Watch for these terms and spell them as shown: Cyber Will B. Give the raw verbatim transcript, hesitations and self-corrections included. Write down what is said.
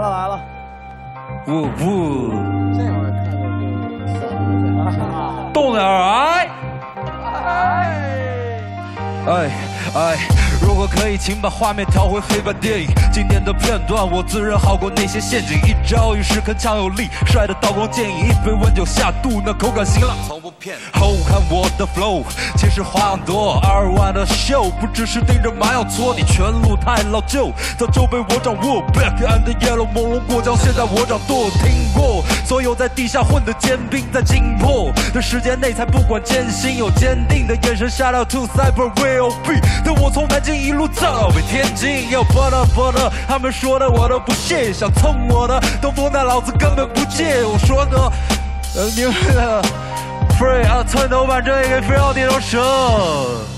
来了来了，呜呜，这玩意看着就动点哎，哎哎哎！如果可以，请把画面调回非凡电影经典的片段，我自认好过那些陷阱。一招一式铿锵有力，帅的刀光剑影，一杯温酒下肚，那口感辛辣从不骗。后看我的 flow， 其实花样多。二万的秀不只是盯着麻药搓，你全路太老旧，早就被我掌握。Black and yellow， 朦胧过江，现在我掌舵。听过所有在地下混的尖兵，在紧迫的时间内才不管艰辛，有坚定的眼神。Shout out to Cyber Will B， 等我从南京一路走到北天津，要 butter butter， 他们说的我都不屑，想蹭我的东风那老子根本不借。我说呢，呃，你们的 free 啊，寸头把这一个非要地头蛇。